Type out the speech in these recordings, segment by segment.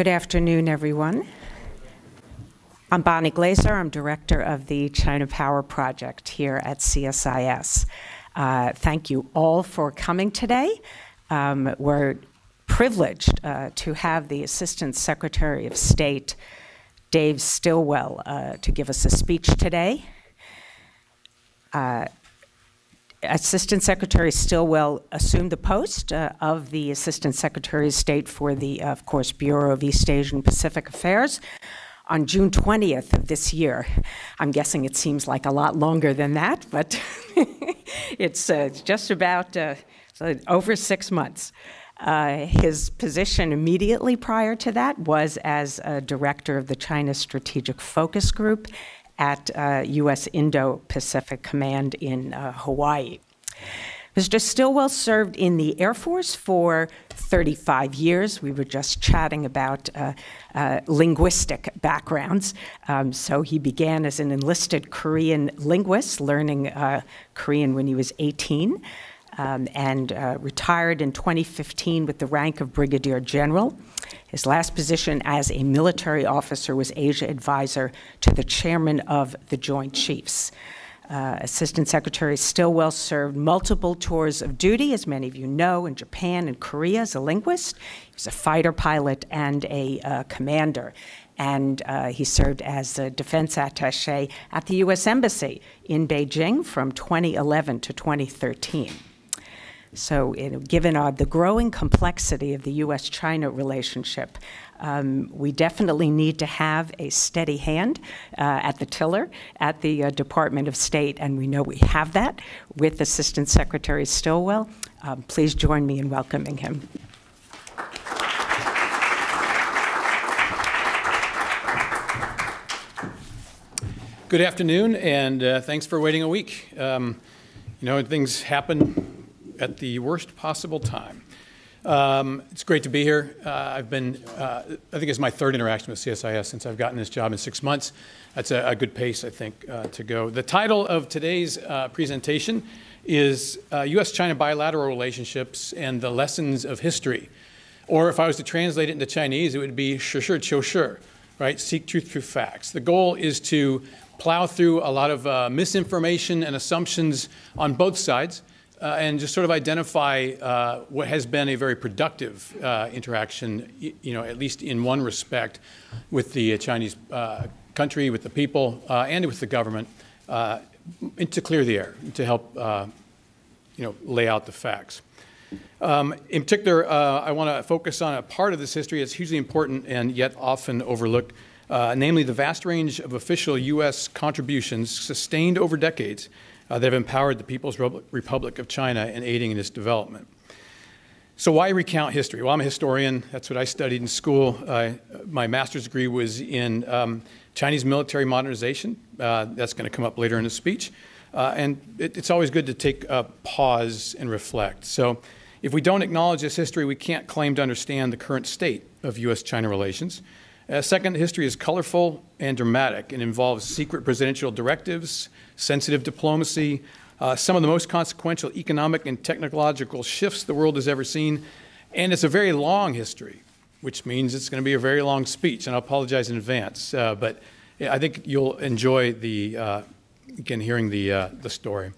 Good afternoon, everyone. I'm Bonnie Glaser. I'm director of the China Power Project here at CSIS. Thank you all for coming today. We're privileged to have the Assistant Secretary of State, Dave Stilwell, to give us a speech today. Assistant Secretary Stilwell assumed the post of the Assistant Secretary of State for the, of course, Bureau of East Asian Pacific Affairs on June 20th of this year. I'm guessing it seems like a lot longer than that, but it's just about over 6 months. His position immediately prior to that was as director of the China Strategic Focus Group at US Indo-Pacific Command in Hawaii. Mr. Stilwell served in the Air Force for 35 years. We were just chatting about linguistic backgrounds. So he began as an enlisted Korean linguist, learning Korean when he was 18, and retired in 2015 with the rank of Brigadier General. His last position as a military officer was Asia Advisor to the Chairman of the Joint Chiefs. Assistant Secretary Stilwell served multiple tours of duty, as many of you know, in Japan and Korea as a linguist. He was a fighter pilot and a commander. And he served as a defense attaché at the U.S. Embassy in Beijing from 2011 to 2013. So, given the growing complexity of the U.S.-China relationship, we definitely need to have a steady hand at the tiller at the Department of State, and we know we have that with Assistant Secretary Stilwell. Please join me in welcoming him. Good afternoon, and thanks for waiting a week. You know, things happen at the worst possible time. It's great to be here. I've been, I think it's my third interaction with CSIS since I've gotten this job in 6 months. That's a good pace, I think, to go. The title of today's presentation is U.S.-China Bilateral Relationships and the Lessons of History. Or if I was to translate it into Chinese, it would be "shishir-qiu-shir," right? Seek truth through facts. The goal is to plow through a lot of misinformation and assumptions on both sides, and just sort of identify what has been a very productive interaction, you know, at least in one respect, with the Chinese country, with the people, and with the government, and to clear the air, to help, you know, lay out the facts. In particular, I want to focus on a part of this history that's hugely important and yet often overlooked, namely the vast range of official U.S. contributions sustained over decades that have empowered the People's Republic of China in aiding in its development. So why recount history? Well, I'm a historian. That's what I studied in school. My master's degree was in Chinese military modernization. That's going to come up later in the speech. And it's always good to take a pause and reflect. So if we don't acknowledge this history, we can't claim to understand the current state of U.S.-China relations. Second, history is colorful and dramatic and involves secret presidential directives, sensitive diplomacy, some of the most consequential economic and technological shifts the world has ever seen, and it's a very long history, which means it's going to be a very long speech, and I apologize in advance, but I think you'll enjoy the, again, hearing the story.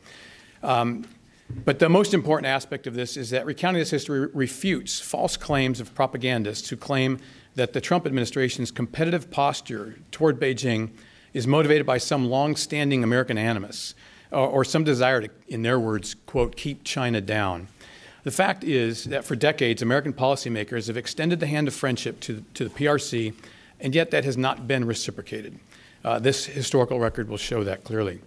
But the most important aspect of this is that recounting this history refutes false claims of propagandists who claim that the Trump administration's competitive posture toward Beijing is motivated by some long-standing American animus or some desire to, in their words, quote, keep China down. The fact is that for decades, American policymakers have extended the hand of friendship to the PRC, and yet that has not been reciprocated. This historical record will show that clearly.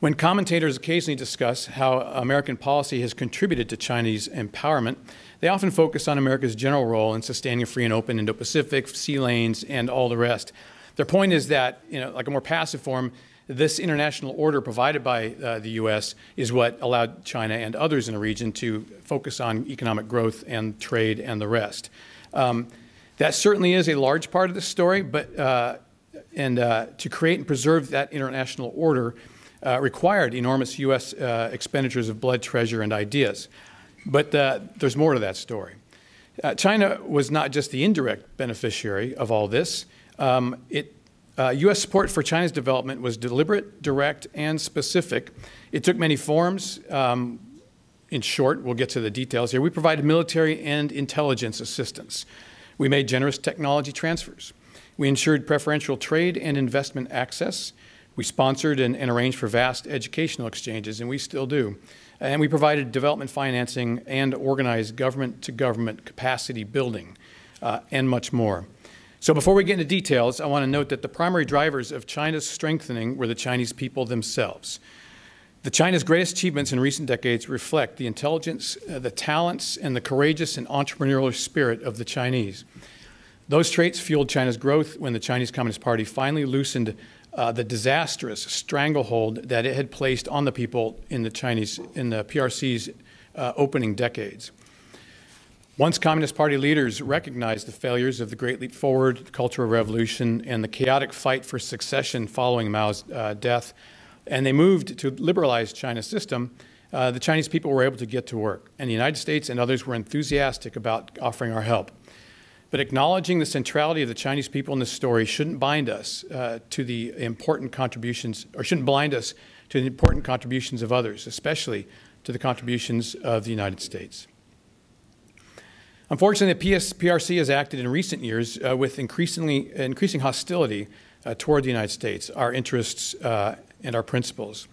When commentators occasionally discuss how American policy has contributed to Chinese empowerment, they often focus on America's general role in sustaining a free and open Indo-Pacific, sea lanes, and all the rest. Their point is that, you know, like a more passive form, this international order provided by the U.S. is what allowed China and others in the region to focus on economic growth and trade and the rest. That certainly is a large part of the story, but to create and preserve that international order required enormous U.S. Expenditures of blood, treasure, and ideas. But there's more to that story. China was not just the indirect beneficiary of all this. U.S. support for China's development was deliberate, direct, and specific. It took many forms. In short, we'll get to the details here. We provided military and intelligence assistance. We made generous technology transfers. We ensured preferential trade and investment access. We sponsored and arranged for vast educational exchanges, and we still do. And we provided development financing and organized government-to-government capacity building, and much more. So before we get into details, I want to note that the primary drivers of China's strengthening were the Chinese people themselves. China's greatest achievements in recent decades reflect the intelligence, the talents, and the courageous and entrepreneurial spirit of the Chinese. Those traits fueled China's growth when the Chinese Communist Party finally loosened the disastrous stranglehold that it had placed on the people in the PRC's opening decades. Once Communist Party leaders recognized the failures of the Great Leap Forward, the Cultural Revolution, and the chaotic fight for succession following Mao's death, and they moved to liberalize China's system, the Chinese people were able to get to work, and the United States and others were enthusiastic about offering our help. But acknowledging the centrality of the Chinese people in this story shouldn't bind us to the important contributions, or shouldn't blind us to the important contributions of others, especially to the contributions of the United States. Unfortunately, the PRC has acted in recent years with increasing hostility toward the United States, our interests, and our principles.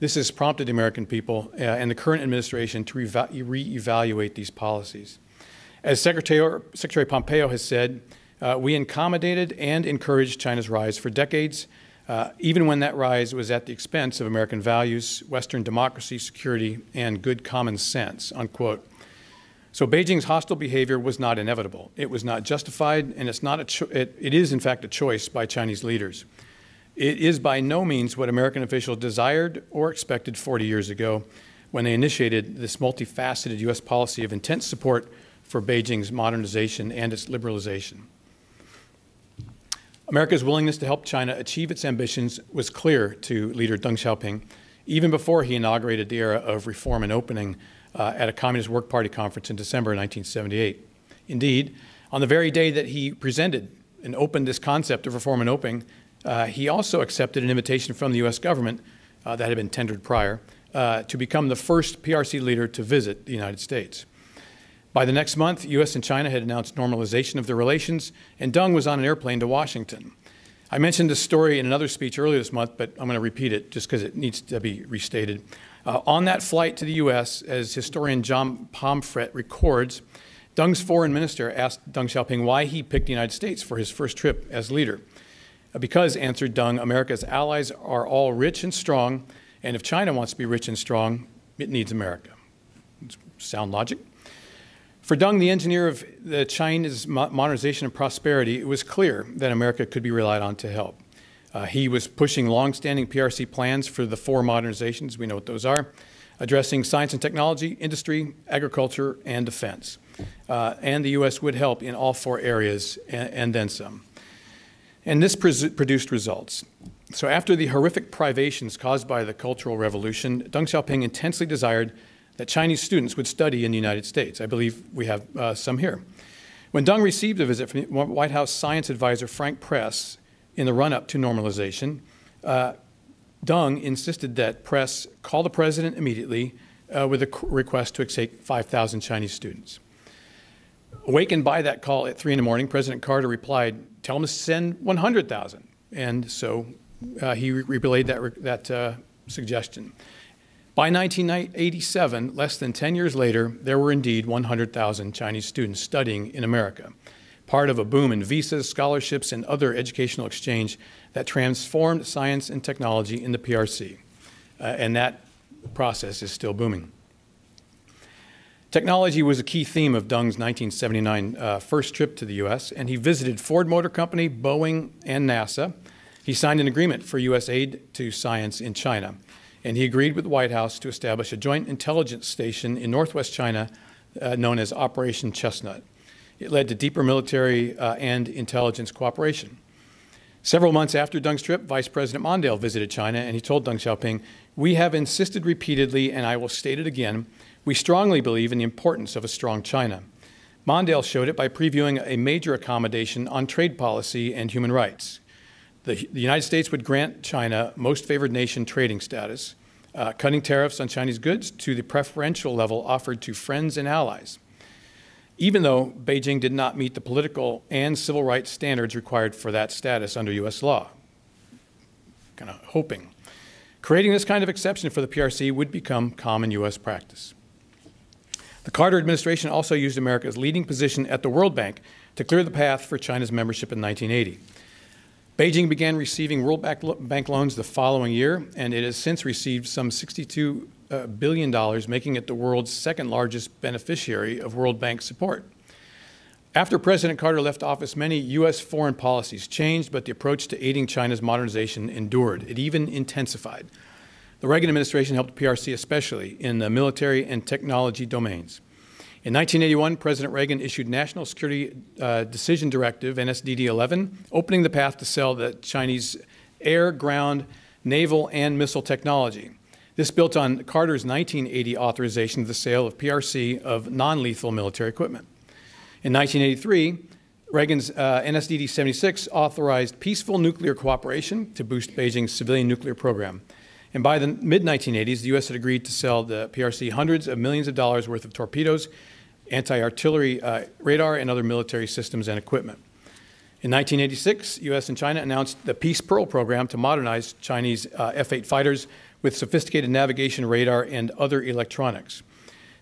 This has prompted the American people and the current administration to reevaluate these policies. As Secretary Pompeo has said, we accommodated and encouraged China's rise for decades, even when that rise was at the expense of American values, Western democracy, security, and good common sense, unquote. So Beijing's hostile behavior was not inevitable. It was not justified, and it's not it is, in fact, a choice by Chinese leaders. It is by no means what American officials desired or expected 40 years ago when they initiated this multifaceted U.S. policy of intense support for Beijing's modernization and its liberalization. America's willingness to help China achieve its ambitions was clear to leader Deng Xiaoping even before he inaugurated the era of reform and opening at a Communist Work Party conference in December 1978. Indeed, on the very day that he presented and opened this concept of reform and opening, he also accepted an invitation from the U.S. government that had been tendered prior to become the first PRC leader to visit the United States. By the next month, U.S. and China had announced normalization of their relations, and Deng was on an airplane to Washington. I mentioned this story in another speech earlier this month, but I'm going to repeat it just because it needs to be restated. On that flight to the U.S., as historian John Pomfret records, Deng's foreign minister asked Deng Xiaoping why he picked the United States for his first trip as leader. Because, answered Deng, America's allies are all rich and strong, and if China wants to be rich and strong, it needs America. Sound logic? For Deng, the engineer of the China's modernization and prosperity, it was clear that America could be relied on to help. He was pushing long-standing PRC plans for the four modernizations, we know what those are, addressing science and technology, industry, agriculture, and defense. And the U.S. would help in all four areas, and then some. And this produced results. So after the horrific privations caused by the Cultural Revolution, Deng Xiaoping intensely desired that Chinese students would study in the United States. I believe we have some here. When Deng received a visit from White House science advisor Frank Press in the run-up to normalization, Deng insisted that Press call the president immediately with a request to take 5,000 Chinese students. Awakened by that call at 3 in the morning, President Carter replied, tell him to send 100,000. And so he relayed that suggestion. By 1987, less than 10 years later, there were indeed 100,000 Chinese students studying in America, part of a boom in visas, scholarships, and other educational exchange that transformed science and technology in the PRC. And that process is still booming. Technology was a key theme of Deng's 1979 first trip to the U.S., and he visited Ford Motor Company, Boeing, and NASA. He signed an agreement for U.S. aid to science in China, and he agreed with the White House to establish a joint intelligence station in northwest China known as Operation Chestnut. It led to deeper military and intelligence cooperation. Several months after Deng's trip, Vice President Mondale visited China, and he told Deng Xiaoping, we have insisted repeatedly, and I will state it again, we strongly believe in the importance of a strong China. Mondale showed it by previewing a major accommodation on trade policy and human rights. The United States would grant China most favored nation trading status, cutting tariffs on Chinese goods to the preferential level offered to friends and allies, even though Beijing did not meet the political and civil rights standards required for that status under U.S. law. Kind of hoping. Creating this kind of exception for the PRC would become common U.S. practice. The Carter administration also used America's leading position at the World Bank to clear the path for China's membership in 1980. Beijing began receiving World Bank loans the following year, and it has since received some $62 billion, making it the world's second largest beneficiary of World Bank support. After President Carter left office, many U.S. foreign policies changed, but the approach to aiding China's modernization endured. It even intensified. The Reagan administration helped PRC especially in the military and technology domains. In 1981, President Reagan issued National Security Decision Directive, NSDD-11, opening the path to sell the Chinese air, ground, naval, and missile technology. This built on Carter's 1980 authorization of the sale of PRC of non-lethal military equipment. In 1983, Reagan's NSDD-76 authorized peaceful nuclear cooperation to boost Beijing's civilian nuclear program. And by the mid-1980s, the U.S. had agreed to sell the PRC hundreds of millions of dollars worth of torpedoes, anti-artillery radar, and other military systems and equipment. In 1986, U.S. and China announced the Peace Pearl program to modernize Chinese F-8 fighters with sophisticated navigation, radar, and other electronics.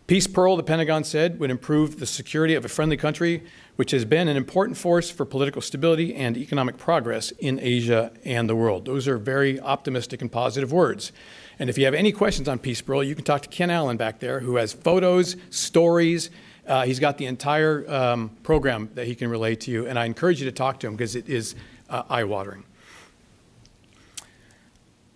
Peace Pearl, the Pentagon said, would improve the security of a friendly country, which has been an important force for political stability and economic progress in Asia and the world. Those are very optimistic and positive words. And if you have any questions on Peace Pearl, you can talk to Ken Allen back there, who has photos, stories. He's got the entire program that he can relate to you, and I encourage you to talk to him because it is eye-watering.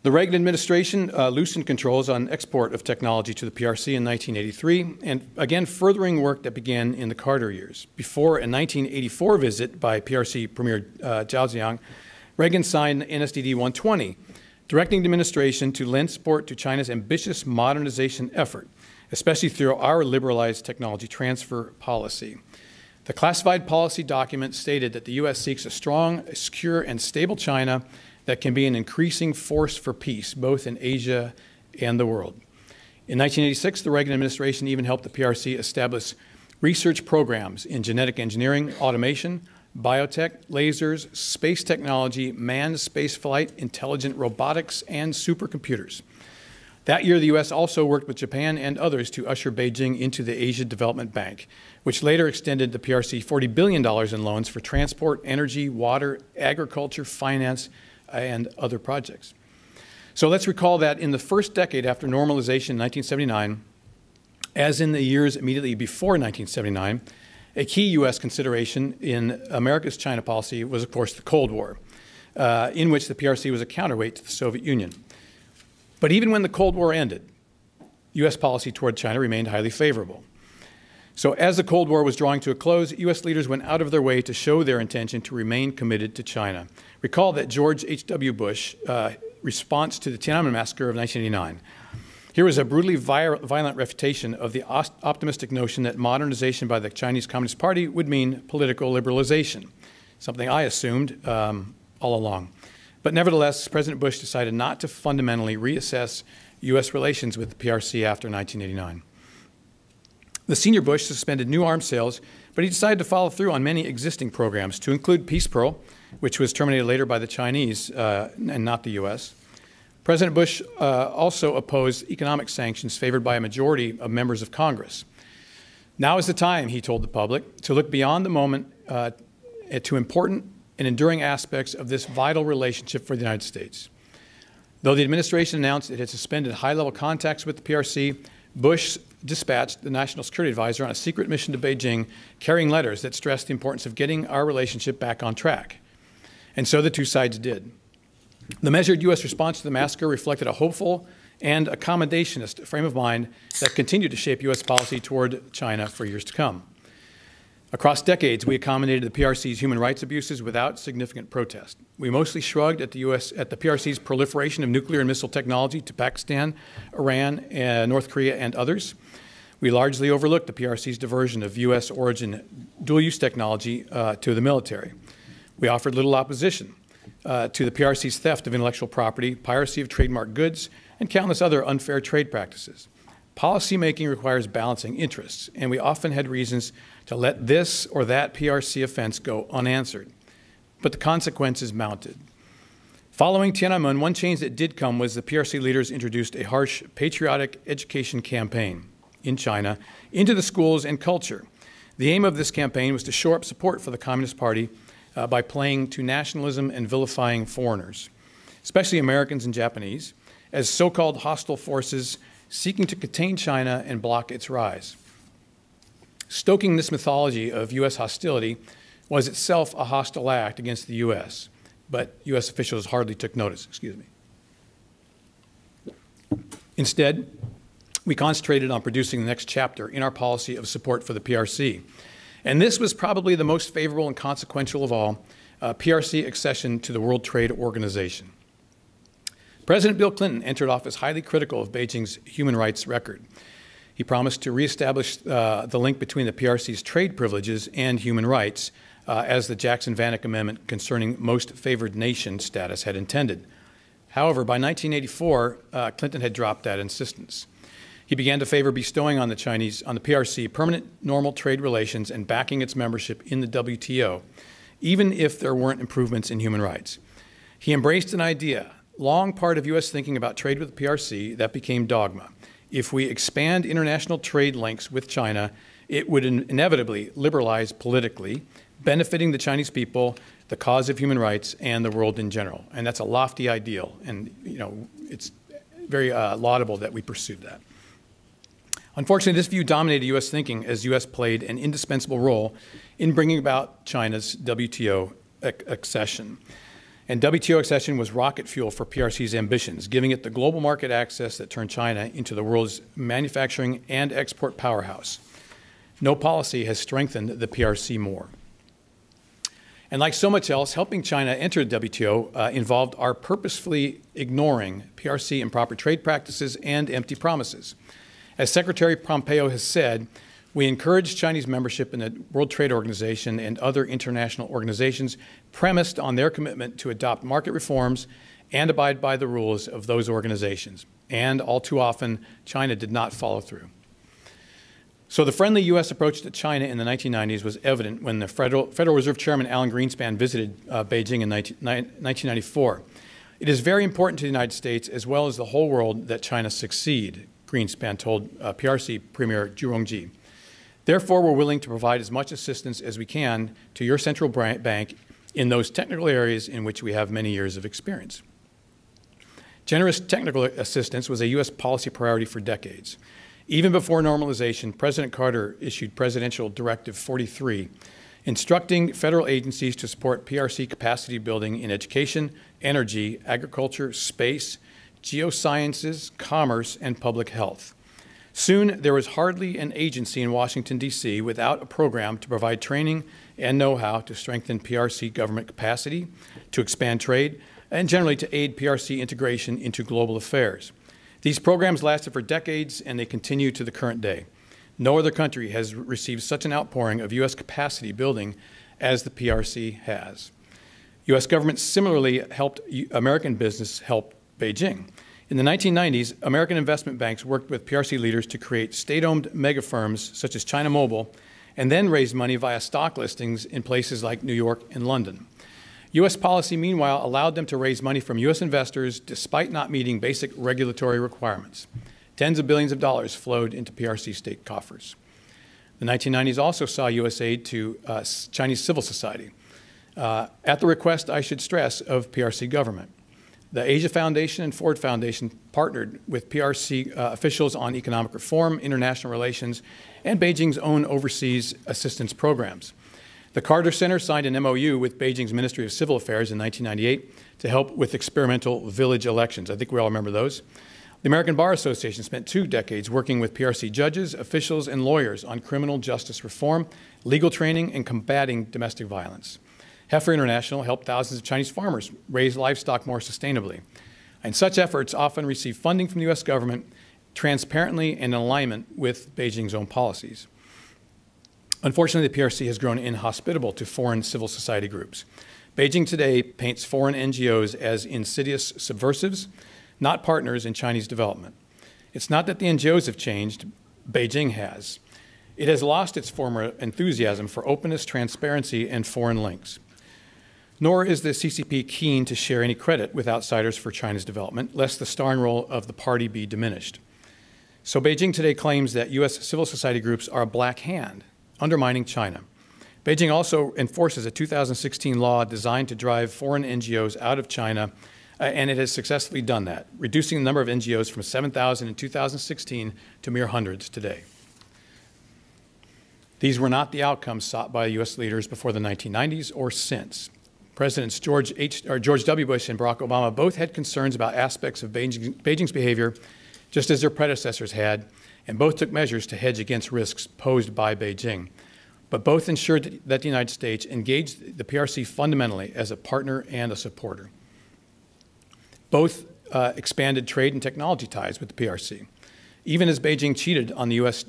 The Reagan administration loosened controls on export of technology to the PRC in 1983, and again furthering work that began in the Carter years. Before a 1984 visit by PRC Premier Zhao Ziyang, Reagan signed NSDD 120, directing the administration to lend support to China's ambitious modernization effort, especially through our liberalized technology transfer policy. The classified policy document stated that the U.S. seeks a strong, secure, and stable China that can be an increasing force for peace, both in Asia and the world. In 1986, the Reagan administration even helped the PRC establish research programs in genetic engineering, automation, biotech, lasers, space technology, manned spaceflight, intelligent robotics, and supercomputers. That year, the U.S. also worked with Japan and others to usher Beijing into the Asia Development Bank, which later extended the PRC $40 billion in loans for transport, energy, water, agriculture, finance, and other projects. So let's recall that in the first decade after normalization in 1979, as in the years immediately before 1979, a key U.S. consideration in America's China policy was, of course, the Cold War, in which the PRC was a counterweight to the Soviet Union. But even when the Cold War ended, U.S. policy toward China remained highly favorable. So as the Cold War was drawing to a close, U.S. leaders went out of their way to show their intention to remain committed to China. Recall that George H.W. Bush response to the Tiananmen massacre of 1989. Here was a brutally violent refutation of the optimistic notion that modernization by the Chinese Communist Party would mean political liberalization, something I assumed all along. But nevertheless, President Bush decided not to fundamentally reassess U.S. relations with the PRC after 1989. The senior Bush suspended new arms sales, but he decided to follow through on many existing programs, to include Peace Pearl, which was terminated later by the Chinese and not the U.S. President Bush also opposed economic sanctions favored by a majority of members of Congress. Now is the time, he told the public, to look beyond the moment to important and enduring aspects of this vital relationship for the United States. Though the administration announced it had suspended high-level contacts with the PRC, Bush dispatched the National Security Advisor on a secret mission to Beijing, carrying letters that stressed the importance of getting our relationship back on track. And so the two sides did. The measured U.S. response to the massacre reflected a hopeful and accommodationist frame of mind that continued to shape U.S. policy toward China for years to come. Across decades, we accommodated the PRC's human rights abuses without significant protest. We mostly shrugged at the PRC's proliferation of nuclear and missile technology to Pakistan, Iran, North Korea, and others. We largely overlooked the PRC's diversion of U.S. origin dual-use technology to the military. We offered little opposition to the PRC's theft of intellectual property, piracy of trademark goods, and countless other unfair trade practices. Policymaking requires balancing interests, and we often had reasons to let this or that PRC offense go unanswered. But the consequences mounted. Following Tiananmen, one change that did come was the PRC leaders introduced a harsh patriotic education campaign in China into the schools and culture. The aim of this campaign was to shore up support for the Communist Party by playing to nationalism and vilifying foreigners, especially Americans and Japanese, as so-called hostile forces seeking to contain China and block its rise. Stoking this mythology of U.S. hostility was itself a hostile act against the U.S., but U.S. officials hardly took notice, Instead, we concentrated on producing the next chapter in our policy of support for the PRC. And this was probably the most favorable and consequential of all, PRC accession to the World Trade Organization. President Bill Clinton entered office highly critical of Beijing's human rights record. He promised to reestablish the link between the PRC's trade privileges and human rights, as the Jackson-Vanik Amendment concerning most favored nation status had intended. However, by 1984, Clinton had dropped that insistence. He began to favor bestowing on the PRC permanent normal trade relations and backing its membership in the WTO, even if there weren't improvements in human rights. He embraced an idea, long part of U.S. thinking about trade with the PRC, that became dogma. If we expand international trade links with China, it would inevitably liberalize politically, benefiting the Chinese people, the cause of human rights, and the world in general. And that's a lofty ideal, and it's very laudable that we pursued that. Unfortunately, this view dominated U.S. thinking as U.S. played an indispensable role in bringing about China's WTO accession. And WTO accession was rocket fuel for PRC's ambitions, giving it the global market access that turned China into the world's manufacturing and export powerhouse. No policy has strengthened the PRC more. And like so much else, helping China enter the WTO involved our purposefully ignoring PRC improper trade practices and empty promises. As Secretary Pompeo has said, we encouraged Chinese membership in the World Trade Organization and other international organizations premised on their commitment to adopt market reforms and abide by the rules of those organizations. And all too often, China did not follow through. So the friendly U.S. approach to China in the 1990s was evident when the Federal Reserve Chairman Alan Greenspan visited Beijing in 1994. It is very important to the United States as well as the whole world that China succeed, Greenspan told PRC Premier Zhu Rongji. Therefore, we're willing to provide as much assistance as we can to your central bank in those technical areas in which we have many years of experience. Generous technical assistance was a U.S. policy priority for decades. Even before normalization, President Carter issued Presidential Directive 43, instructing federal agencies to support PRC capacity building in education, energy, agriculture, space, geosciences, commerce, and public health. Soon, there was hardly an agency in Washington, D.C. without a program to provide training and know-how to strengthen PRC government capacity, to expand trade, and generally to aid PRC integration into global affairs. These programs lasted for decades, and they continue to the current day. No other country has received such an outpouring of U.S. capacity building as the PRC has. U.S. government similarly helped American business help Beijing. In the 1990s, American investment banks worked with PRC leaders to create state-owned mega firms such as China Mobile, and then raised money via stock listings in places like New York and London. U.S. policy, meanwhile, allowed them to raise money from U.S. investors despite not meeting basic regulatory requirements. Tens of billions of dollars flowed into PRC state coffers. The 1990s also saw U.S. aid to Chinese civil society, at the request, I should stress, of PRC government. The Asia Foundation and Ford Foundation partnered with PRC officials on economic reform, international relations, and Beijing's own overseas assistance programs. The Carter Center signed an MOU with Beijing's Ministry of Civil Affairs in 1998 to help with experimental village elections. I think we all remember those. The American Bar Association spent 2 decades working with PRC judges, officials, and lawyers on criminal justice reform, legal training, and combating domestic violence. Heifer International helped thousands of Chinese farmers raise livestock more sustainably. And such efforts often receive funding from the U.S. government transparently and in alignment with Beijing's own policies. Unfortunately, the PRC has grown inhospitable to foreign civil society groups. Beijing today paints foreign NGOs as insidious subversives, not partners in Chinese development. It's not that the NGOs have changed, Beijing has. It has lost its former enthusiasm for openness, transparency, and foreign links. Nor is the CCP keen to share any credit with outsiders for China's development, lest the starring role of the party be diminished. So Beijing today claims that U.S. civil society groups are a black hand, undermining China. Beijing also enforces a 2016 law designed to drive foreign NGOs out of China, and it has successfully done that, reducing the number of NGOs from 7,000 in 2016 to mere hundreds today. These were not the outcomes sought by U.S. leaders before the 1990s or since. Presidents George W. Bush and Barack Obama both had concerns about aspects of Beijing's behavior, just as their predecessors had, and both took measures to hedge against risks posed by Beijing. But both ensured that the United States engaged the PRC fundamentally as a partner and a supporter. Both expanded trade and technology ties with the PRC. Even as Beijing cheated on the U.S.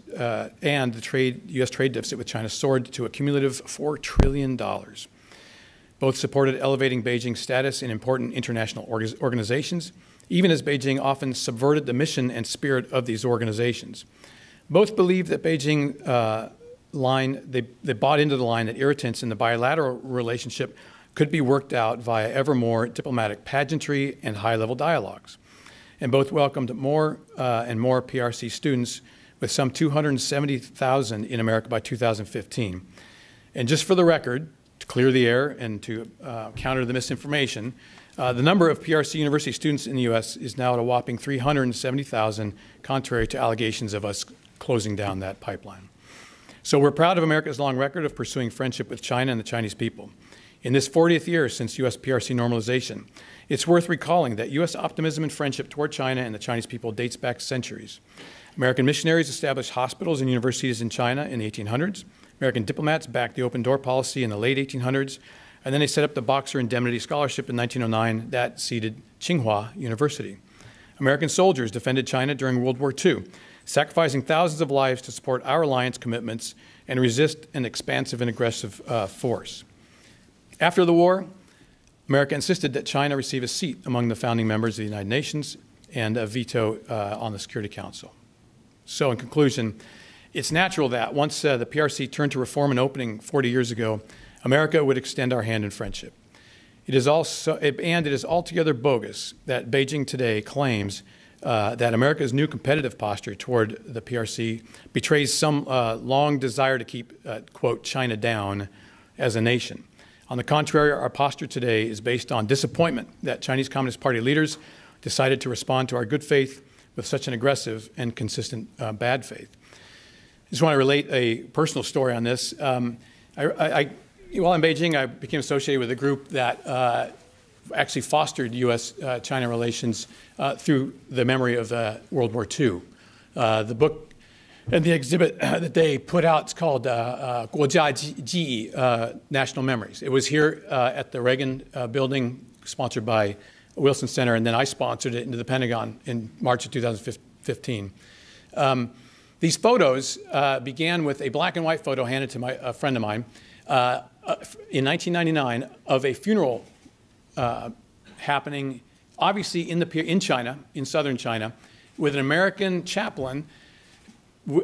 And the U.S. trade deficit with China soared to a cumulative $4 trillion. Both supported elevating Beijing's status in important international organizations, even as Beijing often subverted the mission and spirit of these organizations. Both believed that Beijing they bought into the line that irritants in the bilateral relationship could be worked out via ever more diplomatic pageantry and high-level dialogues. And both welcomed more and more PRC students, with some 270,000 in America by 2015. And just for the record, to clear the air and to counter the misinformation, the number of PRC university students in the U.S. is now at a whopping 370,000, contrary to allegations of us closing down that pipeline. So we're proud of America's long record of pursuing friendship with China and the Chinese people. In this 40th year since U.S. PRC normalization, it's worth recalling that U.S. optimism and friendship toward China and the Chinese people dates back centuries. American missionaries established hospitals and universities in China in the 1800s. American diplomats backed the open door policy in the late 1800s. And then they set up the Boxer Indemnity Scholarship in 1909 that seeded Tsinghua University. American soldiers defended China during World War II, sacrificing thousands of lives to support our alliance commitments and resist an expansive and aggressive force. After the war, America insisted that China receive a seat among the founding members of the United Nations and a veto on the Security Council. So in conclusion, it's natural that once the PRC turned to reform and opening 40 years ago, America would extend our hand in friendship. It is altogether bogus that Beijing today claims that America's new competitive posture toward the PRC betrays some long desire to keep, quote, China down as a nation. On the contrary, our posture today is based on disappointment that Chinese Communist Party leaders decided to respond to our good faith with such an aggressive and consistent bad faith. I just want to relate a personal story on this. While in Beijing, I became associated with a group that actually fostered U.S.-China relations through the memory of World War II. The book and the exhibit that they put out is called Guojia Ji, National Memories. It was here at the Reagan building, sponsored by Wilson Center, and then I sponsored it into the Pentagon in March of 2015. These photos began with a black and white photo handed to a friend of mine in 1999 of a funeral happening, obviously in China, in southern China, with an American chaplain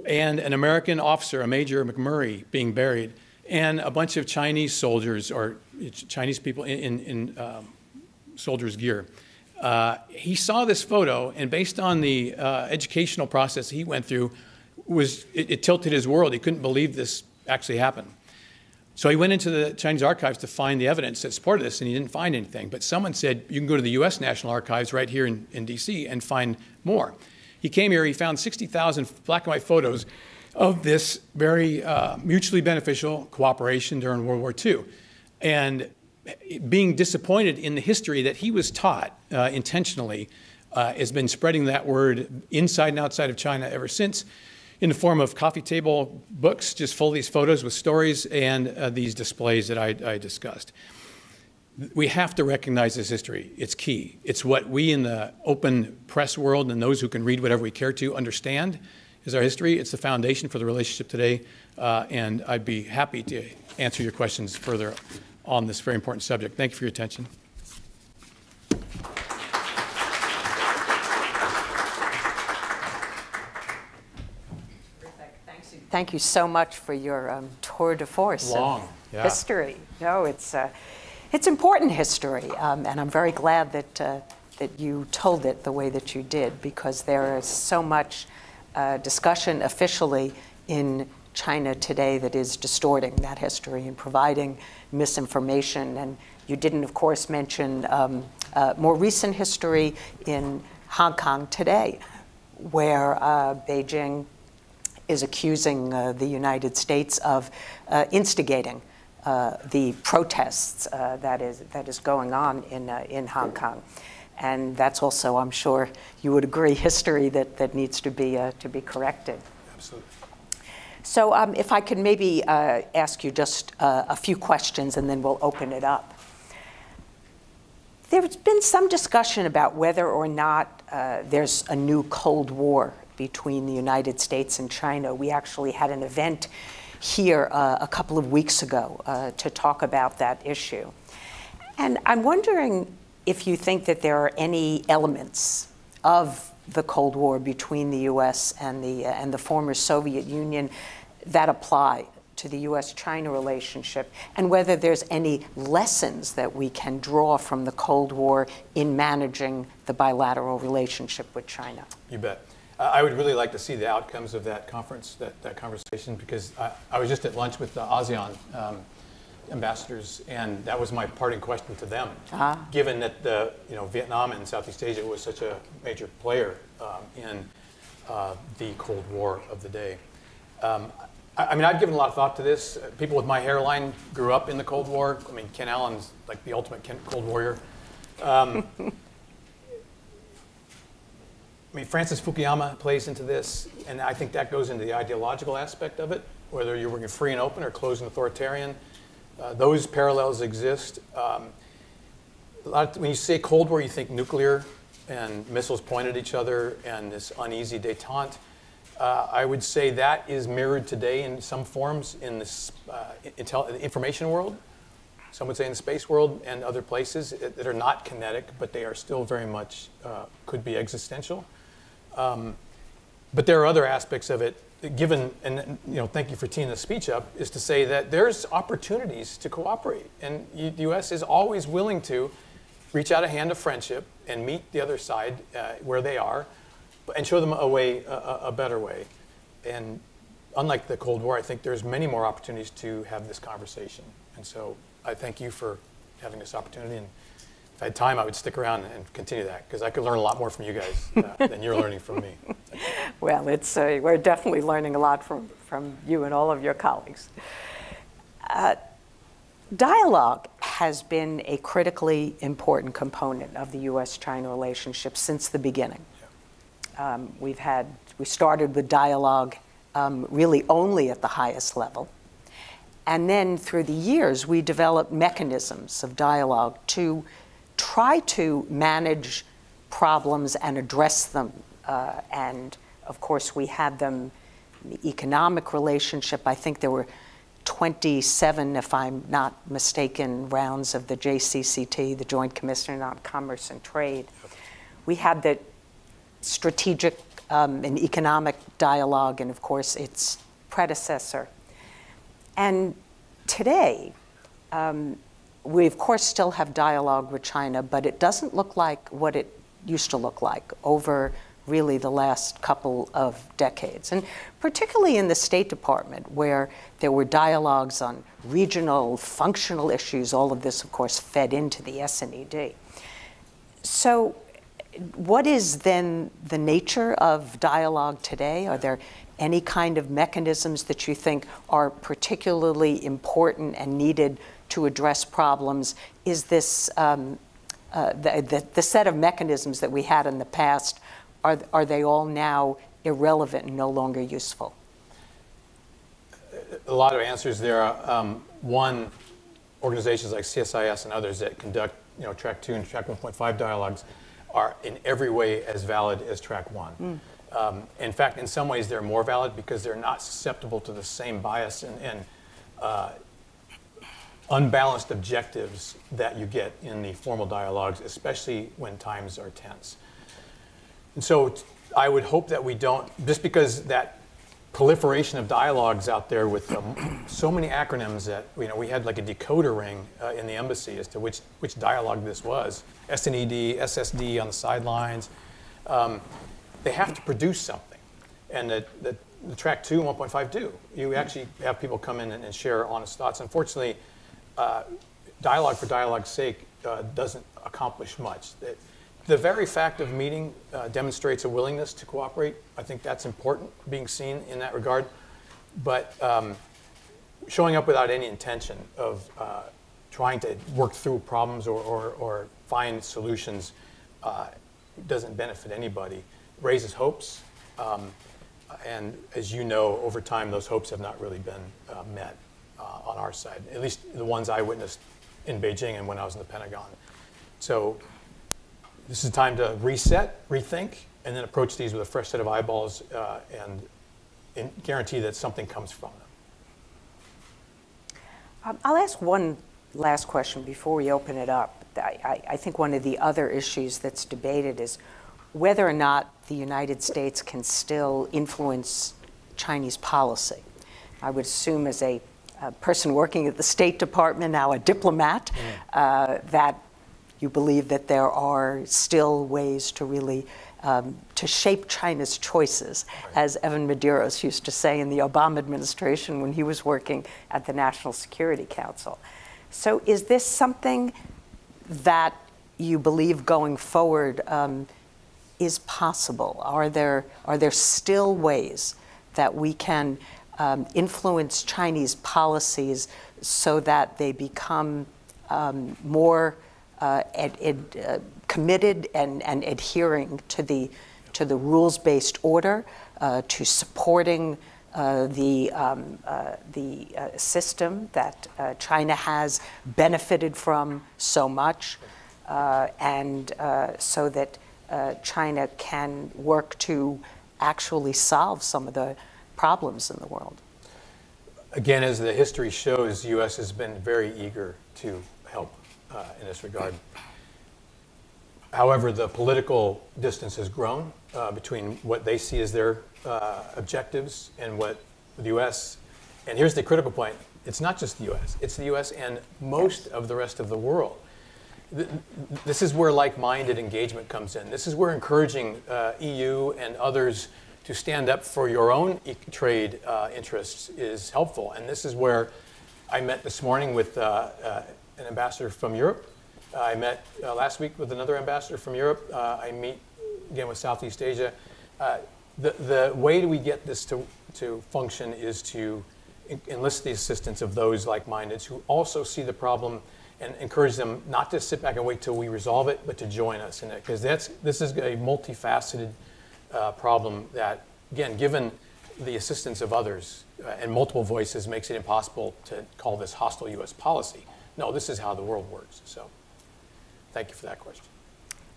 and an American officer, a Major McMurray, being buried, and a bunch of Chinese soldiers or Chinese people in soldiers' gear. He saw this photo, and based on the educational process he went through, it tilted his world. He couldn't believe this actually happened. So he went into the Chinese archives to find the evidence that supported this, and he didn't find anything. But someone said, you can go to the U.S. National Archives right here in D.C. and find more. He came here. He found 60,000 black and white photos of this very mutually beneficial cooperation during World War II. And being disappointed in the history that he was taught intentionally has been spreading that word inside and outside of China ever since, in the form of coffee table books, just full of these photos with stories and these displays that I discussed. we have to recognize this history. It's key. It's what we in the open press world and those who can read whatever we care to understand is our history. It's the foundation for the relationship today, and I'd be happy to answer your questions further on this very important subject. Thank you for your attention. Thank you so much for your tour de force of history. No, it's important history, and I'm very glad that that you told it the way that you did, because there is so much discussion officially in China today that is distorting that history and providing misinformation. And you didn't, of course, mention more recent history in Hong Kong today, where Beijing is accusing the United States of instigating the protests that is going on in Hong Kong, and that's also, I'm sure you would agree, history that needs to be corrected. Absolutely. So, if I could maybe ask you just a few questions, and then we'll open it up. There's been some discussion about whether or not there's a new Cold War between the United States and China. We actually had an event here a couple of weeks ago to talk about that issue. And I'm wondering if you think that there are any elements of the Cold War between the US and the former Soviet Union that apply to the US-China relationship, and whether there's any lessons that we can draw from the Cold War in managing the bilateral relationship with China. You bet. I would really like to see the outcomes of that conference, that conversation, because I was just at lunch with the ASEAN ambassadors, and that was my parting question to them. Uh-huh. Given that Vietnam and Southeast Asia was such a major player in the Cold War of the day. I've given a lot of thought to this. People with my hairline grew up in the Cold War. I mean, Ken Allen's like the ultimate Cold Warrior. Francis Fukuyama plays into this, and I think that goes into the ideological aspect of it, whether you're working free and open or closed and authoritarian. Those parallels exist. When you say Cold War, you think nuclear and missiles pointed at each other and this uneasy détente. I would say that is mirrored today in some forms in this information world, some would say in the space world and other places that are not kinetic, but they are still very much, could be existential. But there are other aspects of it, given, and thank you for teeing the speech up, is to say that there's opportunities to cooperate. And the U.S. is always willing to reach out a hand of friendship and meet the other side where they are and show them a better way. And unlike the Cold War, I think there's many more opportunities to have this conversation. And so I thank you for having this opportunity. And if I had time, I would stick around and continue that, because I could learn a lot more from you guys than you're learning from me. Well, we're definitely learning a lot from you and all of your colleagues. Dialogue has been a critically important component of the US-China relationship since the beginning. Yeah. We started with dialogue really only at the highest level. And then through the years, we developed mechanisms of dialogue to try to manage problems and address them. And of course, we had them in the economic relationship. I think there were 27, if I'm not mistaken, rounds of the JCCT, the Joint Commission on Commerce and Trade. We had the strategic and economic dialogue, and of course, its predecessor. And today, we of course still have dialogue with China, but it doesn't look like what it used to look like over really the last couple of decades. And particularly in the State Department, where there were dialogues on regional functional issues, all of this of course fed into the SNED. So what is then the nature of dialogue today? Are there any kind of mechanisms that you think are particularly important and needed to address problems? Is this the set of mechanisms that we had in the past, are they all now irrelevant and no longer useful? A lot of answers there. One, organizations like CSIS and others that conduct, you know, Track 2 and Track 1.5 dialogues are in every way as valid as Track 1. Mm. In fact, in some ways, they're more valid because they're not susceptible to the same bias and unbalanced objectives that you get in the formal dialogues, especially when times are tense. And so I would hope that we don't, just because that proliferation of dialogues out there with so many acronyms that, you know, we had like a decoder ring in the embassy as to which dialogue this was. SNED, SSD on the sidelines. They have to produce something. And the Track 2 and 1.5 do. You actually have people come in and share honest thoughts. Unfortunately, dialogue for dialogue's sake doesn't accomplish much. The very fact of meeting demonstrates a willingness to cooperate. I think that's important, being seen in that regard. But showing up without any intention of trying to work through problems or find solutions doesn't benefit anybody. Raises hopes. And as you know, over time, those hopes have not really been met on our side, at least the ones I witnessed in Beijing and when I was in the Pentagon. So this is time to reset, rethink, and then approach these with a fresh set of eyeballs and guarantee that something comes from them. I'll ask one last question before we open it up. I think one of the other issues that's debated is whether or not the United States can still influence Chinese policy. I would assume as a person working at the State Department, now a diplomat, that you believe that there are still ways to really to shape China's choices, right, as Evan Medeiros used to say in the Obama administration when he was working at the National Security Council. So is this something that you believe going forward is possible? Are there still ways that we can influence Chinese policies so that they become more committed and adhering to the rules-based order, to supporting the system that China has benefited from so much, and so that China can work to actually solve some of the problems in the world? Again, as the history shows, the U.S. has been very eager to help in this regard. However, the political distance has grown between what they see as their objectives and what the U.S. And here's the critical point. It's not just the U.S. It's the U.S. and most of the rest of the world. This is where like-minded engagement comes in. This is where encouraging EU and others to stand up for your own trade interests is helpful. And this is where I met this morning with an ambassador from Europe. I met last week with another ambassador from Europe. I meet again with Southeast Asia. The way we get this to function is to enlist the assistance of those like-minded who also see the problem and encourage them not to sit back and wait till we resolve it, but to join us in it. Because this is a multifaceted problem that, again, given the assistance of others and multiple voices, makes it impossible to call this hostile U.S. policy. No, this is how the world works. So thank you for that question.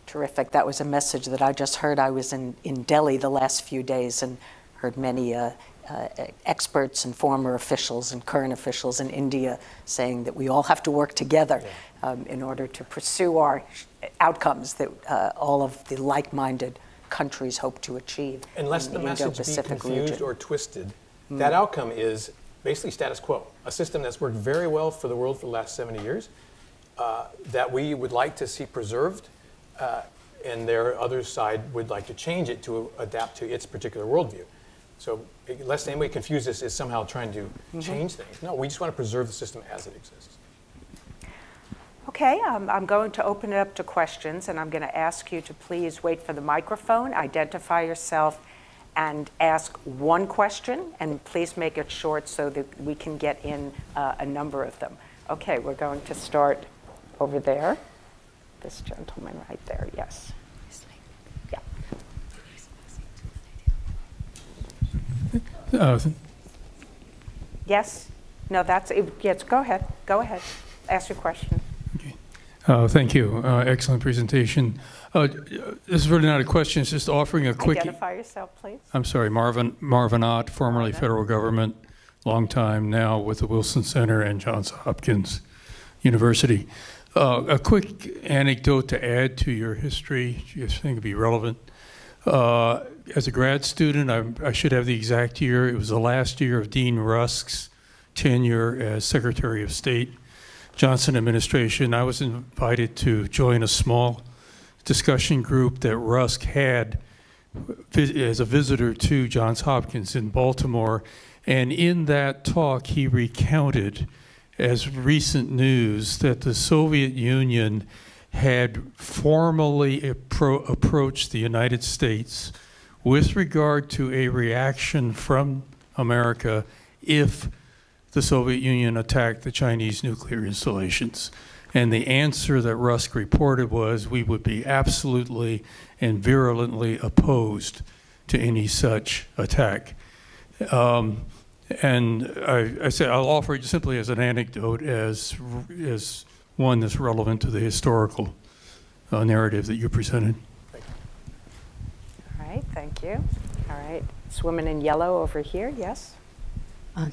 Terrific. That was a message that I just heard. I was in Delhi the last few days and heard many experts and former officials and current officials in India saying that we all have to work together in order to pursue our outcomes that all of the like-minded countries hope to achieve. Unless the message be confused or twisted, that outcome is basically status quo, a system that's worked very well for the world for the last 70 years, that we would like to see preserved, and their other side would like to change it to adapt to its particular worldview. So lest anybody confuse this as somehow trying to change things. No, we just want to preserve the system as it exists. Okay, I'm going to open it up to questions, and I'm going to ask you to please wait for the microphone, identify yourself, and ask one question, and please make it short so that we can get in a number of them. Okay, we're going to start over there. This gentleman right there, yes. Yeah. Yes? No, that's it. Yes, go ahead. ask your question. Okay. Thank you. Excellent presentation. This is really not a question. It's just offering a quick... Identify yourself, please. I'm sorry. Marvin Ott, formerly federal government, long time now with the Wilson Center and Johns Hopkins University. A quick anecdote to add to your history, just think it'd be relevant. As a grad student, I should have the exact year. It was the last year of Dean Rusk's tenure as Secretary of State, Johnson administration. I was invited to join a small discussion group that Rusk had as a visitor to Johns Hopkins in Baltimore. And in that talk, he recounted as recent news that the Soviet Union had formally approached the United States with regard to a reaction from America if the Soviet Union attacked the Chinese nuclear installations. And the answer that Rusk reported was, we would be absolutely and virulently opposed to any such attack. And I said I'll offer it simply as an anecdote, as one that's relevant to the historical narrative that you presented. All right, thank you. All right, this woman in yellow over here, yes.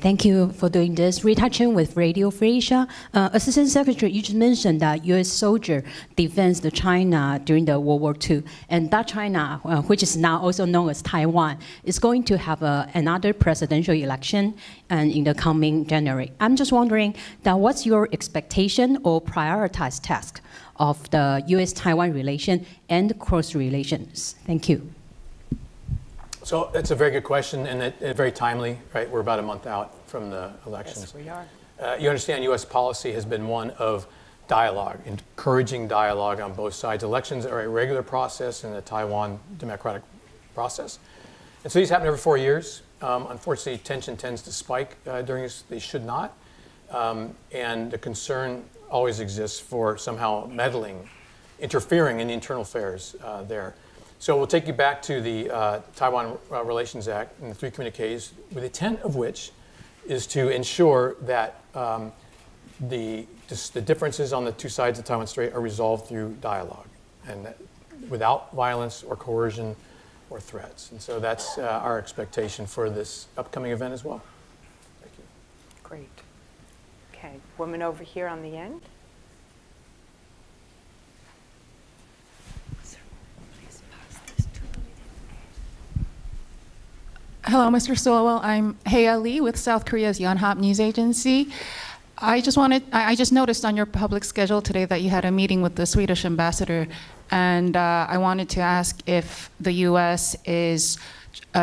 Thank you for doing this. Rita Chen with Radio Free Asia. Assistant Secretary, you just mentioned that U.S. soldier defends the China during the World War II, and that China, which is now also known as Taiwan, is going to have another presidential election and in the coming January. I'm just wondering that what's your expectation or prioritized task of the U.S.-Taiwan relation and cross relations? Thank you. So it's a very good question, and it very timely, right? We're about a month out from the elections. Yes, we are. You understand U.S. policy has been one of dialogue, encouraging dialogue on both sides. Elections are a regular process in the Taiwan democratic process. And so these happen every 4 years. Unfortunately, tension tends to spike during this. They should not. And the concern always exists for somehow meddling, interfering in internal affairs there. So we'll take you back to the Taiwan Relations Act and the three communiques, with the intent of which is to ensure that the differences on the two sides of Taiwan Strait are resolved through dialogue and that, without violence or coercion or threats. And so that's our expectation for this upcoming event as well. Thank you. Great. Okay, woman over here on the end. Hello, Mr. Stilwell. I'm Heya Lee with South Korea's Yonhap News Agency. I just noticed on your public schedule today that you had a meeting with the Swedish ambassador, and I wanted to ask if the U.S. is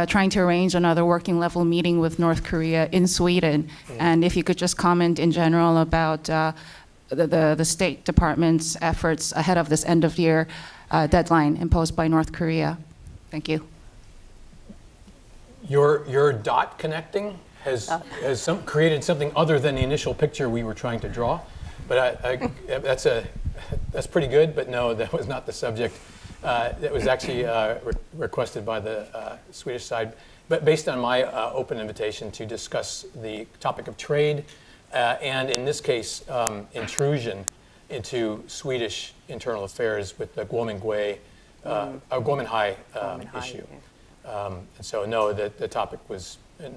trying to arrange another working level meeting with North Korea in Sweden, and if you could just comment in general about the State Department's efforts ahead of this end of year deadline imposed by North Korea. Thank you. Your dot connecting has created something other than the initial picture we were trying to draw, but that's pretty good. But no, that was not the subject. That was actually requested by the Swedish side, but based on my open invitation to discuss the topic of trade, and in this case, intrusion into Swedish internal affairs with the Guominhai issue. Yeah. And so, no, the topic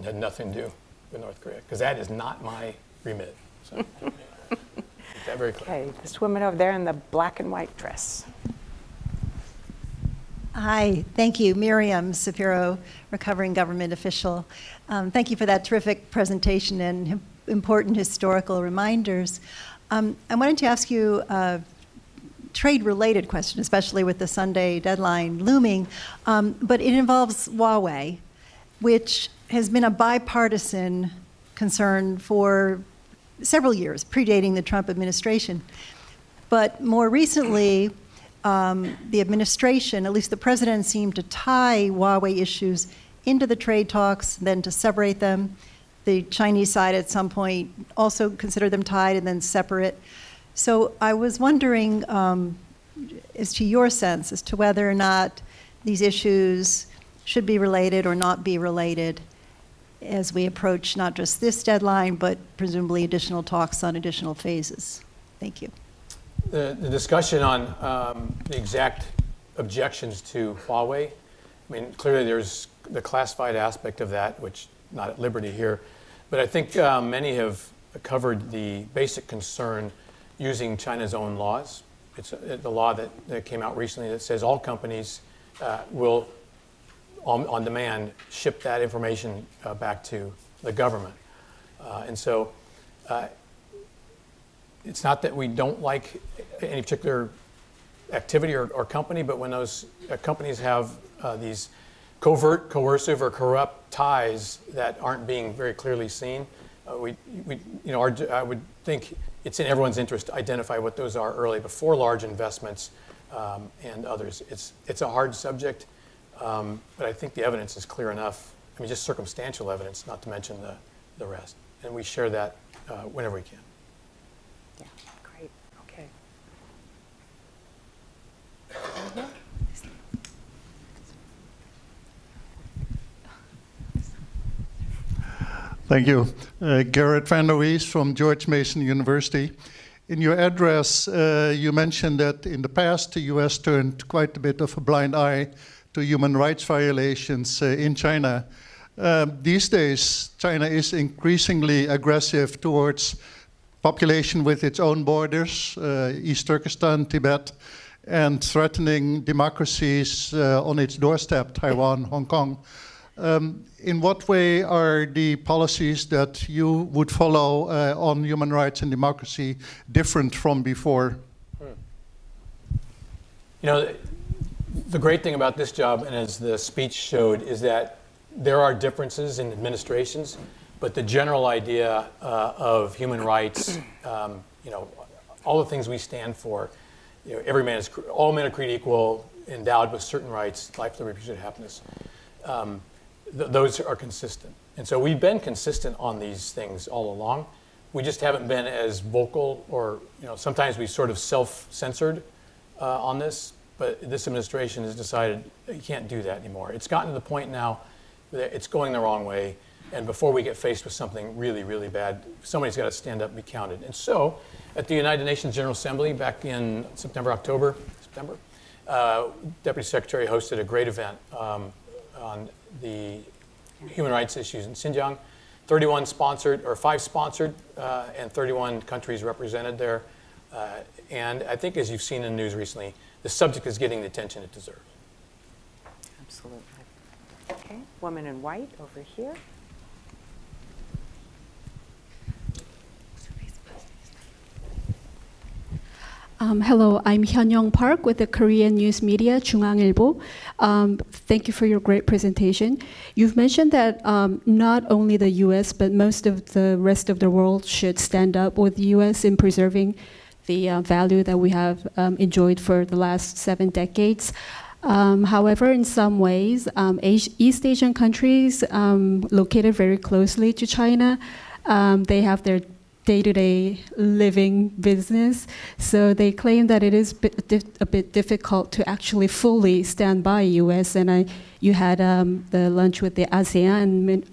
had nothing to do with North Korea, because that is not my remit. So, that very clear. Okay, this woman over there in the black and white dress. Hi, thank you. Miriam Sapiro, recovering government official. Thank you for that terrific presentation and important historical reminders. I wanted to ask you trade-related question, especially with the Sunday deadline looming, but it involves Huawei, which has been a bipartisan concern for several years, predating the Trump administration. But more recently, the administration, at least the president, seemed to tie Huawei issues into the trade talks, then to separate them. The Chinese side at some point also considered them tied and then separate. So I was wondering as to your sense as to whether or not these issues should be related or not be related as we approach not just this deadline, but presumably additional talks on additional phases. Thank you. The discussion on the exact objections to Huawei, I mean, clearly there's the classified aspect of that, which not at liberty here, but I think many have covered the basic concern using China's own laws. It's the law that came out recently that says all companies will, on demand, ship that information back to the government. And so it's not that we don't like any particular activity or company, but when those companies have these covert, coercive, or corrupt ties that aren't being very clearly seen, I would think it's in everyone's interest to identify what those are early before large investments and others. It's a hard subject, but I think the evidence is clear enough. I mean, just circumstantial evidence, not to mention the rest. And we share that whenever we can. Yeah, great. Okay. Mm-hmm. Thank you. Garrett Van der Wees from George Mason University. In your address, you mentioned that in the past, the US turned quite a bit of a blind eye to human rights violations in China. These days, China is increasingly aggressive towards population with its own borders, East Turkestan, Tibet, and threatening democracies on its doorstep, Taiwan, Hong Kong. In what way are the policies that you would follow on human rights and democracy different from before? You know, the great thing about this job, and as the speech showed, is that there are differences in administrations, but the general idea of human rights, you know, all the things we stand for, you know, all men are created equal, endowed with certain rights, life, liberty, pursuit of happiness. Those are consistent. And so we've been consistent on these things all along. We just haven't been as vocal, or you know, sometimes we sort of self-censored on this, but this administration has decided you can't do that anymore. It's gotten to the point now that it's going the wrong way, and before we get faced with something really, really bad, somebody's got to stand up and be counted. And so at the United Nations General Assembly back in September, Deputy Secretary hosted a great event on the human rights issues in Xinjiang. 31 sponsored, or 5 sponsored, and 31 countries represented there. And I think, as you've seen in the news recently, the subject is getting the attention it deserves. Absolutely. Okay, woman in white over here. Hello, I'm Hyun-Young Park with the Korean news media, Chungang-Ilbo. Thank you for your great presentation. You've mentioned that not only the US, but most of the rest of the world should stand up with the US in preserving the value that we have enjoyed for the last 7 decades. However, in some ways, East Asian countries located very closely to China, they have their day-to-day living business. So they claim that it is a bit difficult to actually fully stand by US. And you had the lunch with the ASEAN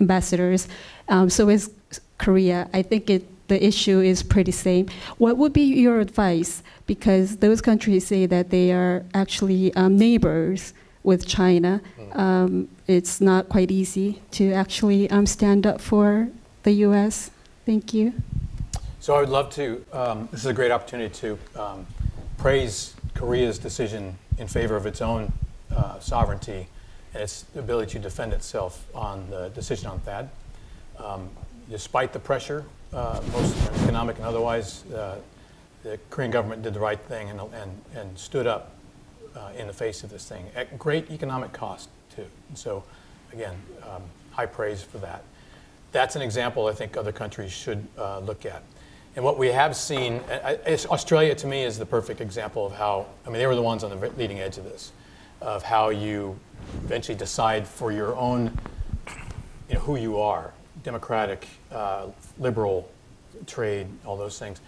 ambassadors. So is Korea. I think the issue is pretty same. What would be your advice? Because those countries say that they are actually neighbors with China. It's not quite easy to actually stand up for the US. Thank you. So I would love to, this is a great opportunity to praise Korea's decision in favor of its own sovereignty and its ability to defend itself on the decision on THAAD. Despite the pressure, most economic and otherwise, the Korean government did the right thing and stood up in the face of this thing at great economic cost, too. And so, again, high praise for that. That's an example I think other countries should look at. And what we have seen, Australia to me is the perfect example of how, I mean, they were the ones on the leading edge of this, of how you eventually decide for your own, you know, who you are, democratic, liberal, trade, all those things.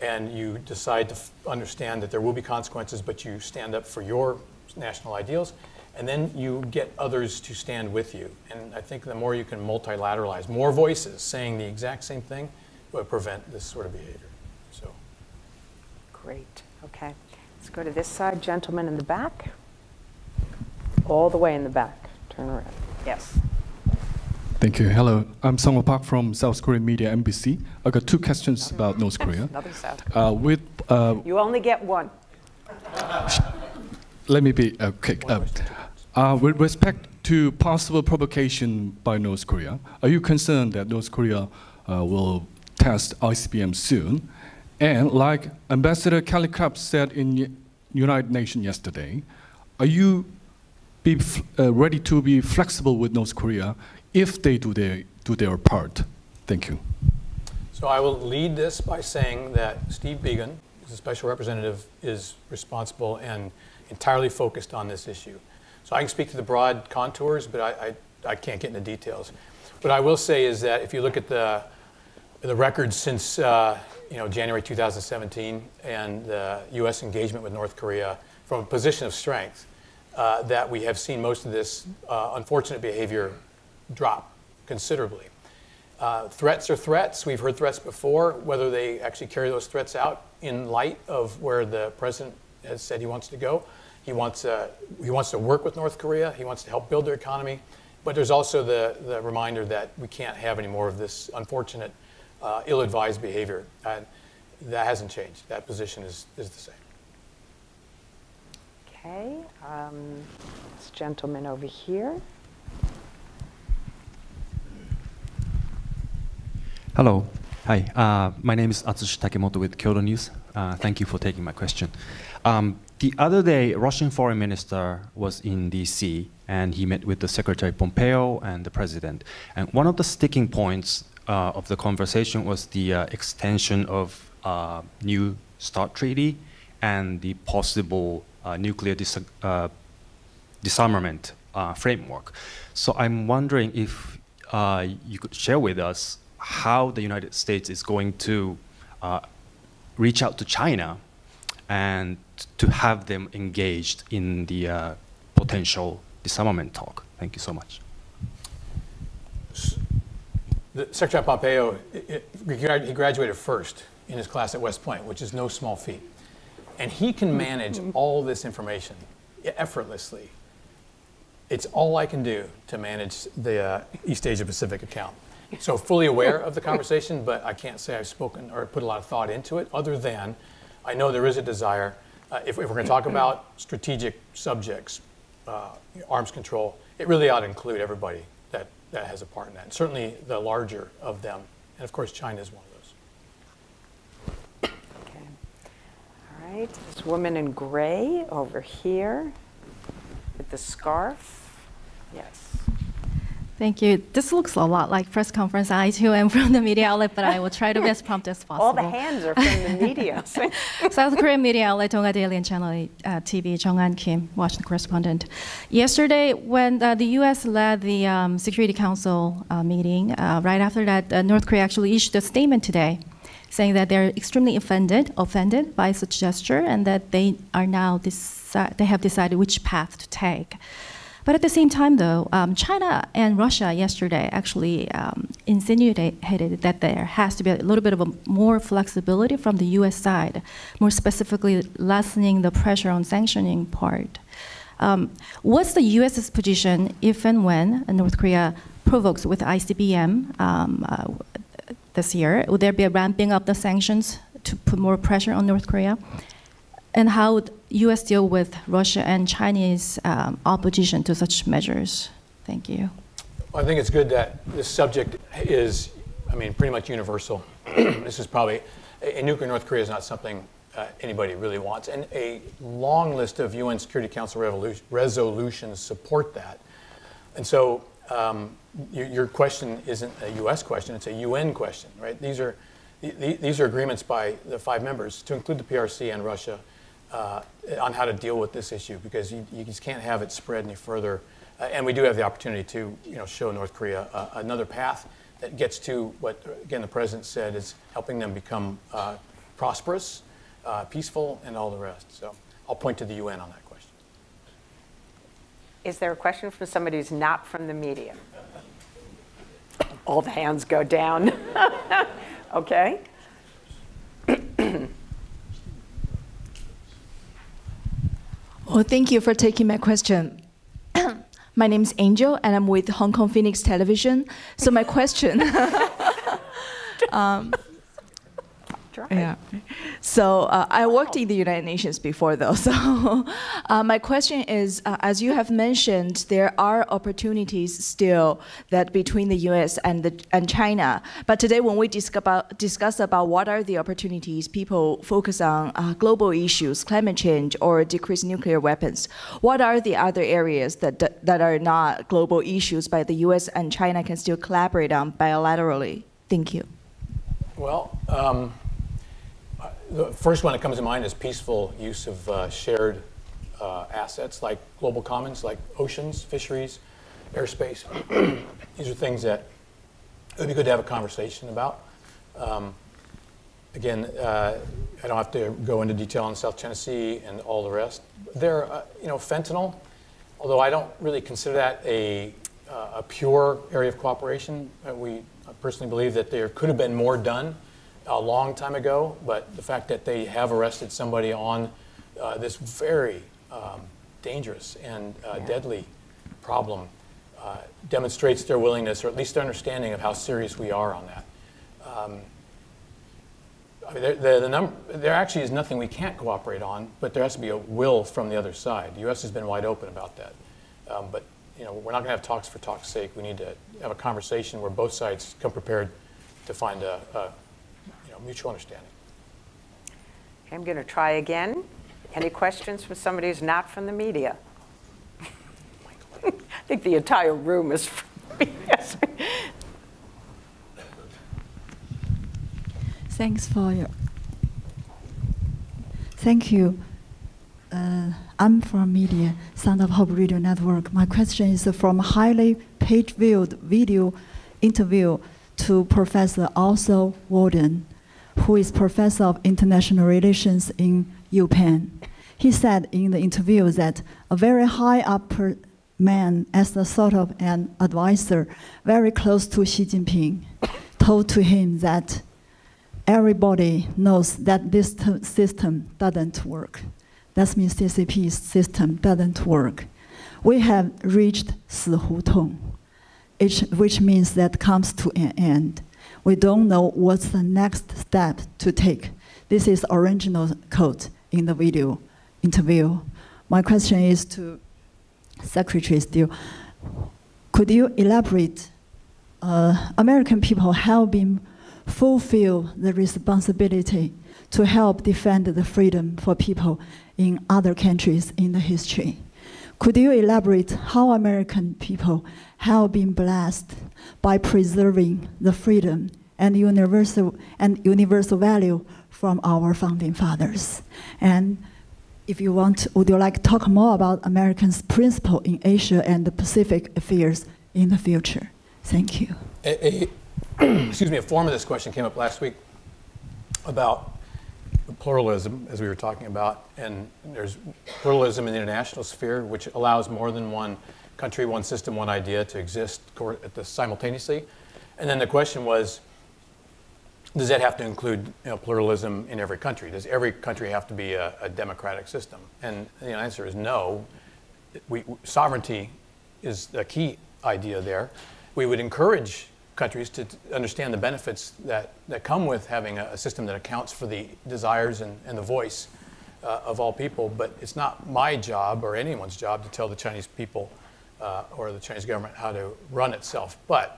And you decide to understand that there will be consequences, but you stand up for your national ideals. And then you get others to stand with you. And I think the more you can multilateralize, more voices saying the exact same thing, will prevent this sort of behavior. So Great. Okay. Let's go to this side. Gentleman in the back. All the way in the back. Turn around. Yes. Thank you. Hello. I'm Sung-Ho Park from South Korean Media NBC. I've got two questions about North Korea. You only get one. Let me be quick. With respect to possible provocation by North Korea, are you concerned that North Korea will test ICBM soon? And like Ambassador Kelly Crabb said in the United Nations yesterday, are you ready to be flexible with North Korea if they do their part? Thank you. So I will lead this by saying that Steve Began, as a special representative, is responsible and entirely focused on this issue. So I can speak to the broad contours, but I can't get into details. What I will say is that if you look at the records since January 2017 and the U.S. engagement with North Korea from a position of strength, that we have seen most of this unfortunate behavior drop considerably. Threats are threats. We've heard threats before. Whether they actually carry those threats out in light of where the president has said he wants to go. He wants to work with North Korea. He wants to help build their economy. But there's also the reminder that we can't have any more of this unfortunate, ill-advised behavior. And that hasn't changed. That position is the same. Okay. This gentleman over here. Hello. Hi. My name is Atsushi Takemoto with Kyoto News. Thank you for taking my question. The other day, Russian foreign minister was in DC and he met with the Secretary Pompeo and the president. And one of the sticking points of the conversation was the extension of New START Treaty and the possible nuclear disarmament framework. So I'm wondering if you could share with us how the United States is going to reach out to China and to have them engaged in the potential disarmament talk. Thank you so much. Secretary Pompeo, he graduated first in his class at West Point, which is no small feat. And he can manage all this information effortlessly. It's all I can do to manage the East Asia Pacific account. So fully aware of the conversation, but I can't say I've spoken or put a lot of thought into it, other than I know there is a desire, if we're going to talk about strategic subjects, arms control, it really ought to include everybody that has a part in that, and certainly the larger of them. And of course, China is one of those. Okay. All right. This woman in gray over here with the scarf. Yes. Thank you. This looks a lot like press conference I too am from the media outlet, but I will try to be as prompt as possible. All the hands are from the media. South Korean media outlet, Dongha Daily and Channel 8 TV, Jong-an Kim, Washington correspondent. Yesterday, when the U.S. led the Security Council meeting, right after that, North Korea actually issued a statement today saying that they're extremely offended by such gesture and that they are now they have decided which path to take. But at the same time, though, China and Russia yesterday actually insinuated that there has to be a little bit of more flexibility from the U.S. side, more specifically lessening the pressure on sanctioning part. What's the U.S.'s position if and when North Korea provokes with ICBM this year? Would there be a ramping up the sanctions to put more pressure on North Korea? And how would U.S. deal with Russia and Chinese opposition to such measures? Thank you. Well, I think it's good that this subject is, I mean, pretty much universal. This is probably, a nuclear North Korea is not something anybody really wants. And a long list of UN Security Council resolutions support that. And so your question isn't a U.S. question, it's a UN question, right? These are agreements by the five members, to include the PRC and Russia, on how to deal with this issue, because you just can't have it spread any further. And we do have the opportunity to show North Korea another path that gets to what, again, the president said is helping them become prosperous, peaceful, and all the rest. So I'll point to the UN on that question. Is there a question from somebody who's not from the media? All the hands go down. Okay. Well, thank you for taking my question. My name is Angel, and I'm with Hong Kong Phoenix Television. So my question, yeah. So I worked in the United Nations before, though. So my question is, as you have mentioned, there are opportunities still that between the U.S. and China. But today, when we discuss about what are the opportunities, people focus on global issues, climate change, or decreased nuclear weapons. What are the other areas that are not global issues, but the U.S. and China can still collaborate on bilaterally? Thank you. Well. The first one that comes to mind is peaceful use of shared assets like global commons, like oceans, fisheries, airspace. These are things that it would be good to have a conversation about. Again, I don't have to go into detail on South China Sea and all the rest. There, you know, fentanyl, although I don't really consider that a pure area of cooperation. We personally believe that there could have been more done a long time ago, but the fact that they have arrested somebody on this very dangerous and deadly problem demonstrates their willingness, or at least their understanding of how serious we are on that. I mean, there actually is nothing we can't cooperate on, but there has to be a will from the other side. The U.S. has been wide open about that, but you know, we're not going to have talks for talk's sake. We need to have a conversation where both sides come prepared to find a mutual understanding. I'm going to try again. Any questions from somebody who's not from the media? I think the entire room is from the media. Thanks for your. Thank you. I'm from media, Sound of Hope Radio Network. My question is from highly page-viewed video interview to Professor Oswald Warden, who is professor of international relations in UPenn. He said in the interview that a very high up man as a sort of an advisor, very close to Xi Jinping, told to him that everybody knows that this system doesn't work. That means CCP's system doesn't work. We have reached 死胡同, which means that comes to an end. We don't know what's the next step to take. This is original quote in the video interview. My question is to Secretary Steele. Could you elaborate? American people have been fulfill the responsibility to help defend the freedom for people in other countries in the history. Could you elaborate how American people have been blessed by preserving the freedom and universal value from our founding fathers? And if you want, would you like to talk more about Americans' principle in Asia and the Pacific affairs in the future? Thank you. Excuse me, a form of this question came up last week about pluralism, as we were talking about, and there's pluralism in the international sphere, which allows more than one country, one system, one idea to exist simultaneously. And then the question was, does that have to include, you know, pluralism in every country? Does every country have to be a democratic system? And the answer is no. Sovereignty is a key idea there. We would encourage countries to understand the benefits that come with having a system that accounts for the desires and the voice of all people. But it's not my job or anyone's job to tell the Chinese people or the Chinese government how to run itself. But